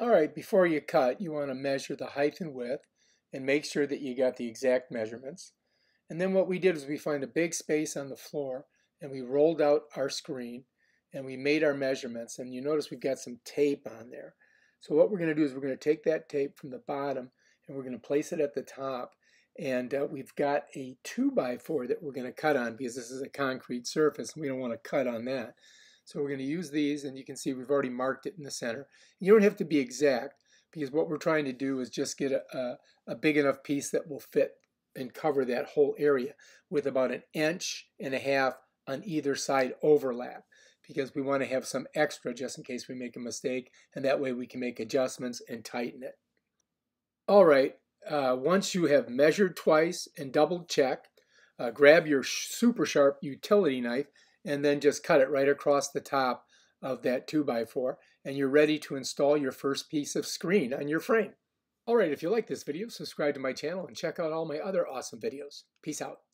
All right, before you cut, you want to measure the height and width and make sure that you got the exact measurements. And then what we did is we found a big space on the floor and we rolled out our screen and we made our measurements, and you notice we've got some tape on there. So what we're going to do is we're going to take that tape from the bottom and we're going to place it at the top, and we've got a 2x4 that we're going to cut on because this is a concrete surface and we don't want to cut on that. So we're going to use these, and you can see we've already marked it in the center. You don't have to be exact because what we're trying to do is just get a big enough piece that will fit and cover that whole area with about 1.5 inches on either side overlap, because we want to have some extra just in case we make a mistake, and that way we can make adjustments and tighten it. All right, once you have measured twice and double check, grab your super sharp utility knife and then just cut it right across the top of that 2x4, and you're ready to install your first piece of screen on your frame. All right, if you like this video, subscribe to my channel and check out all my other awesome videos. Peace out.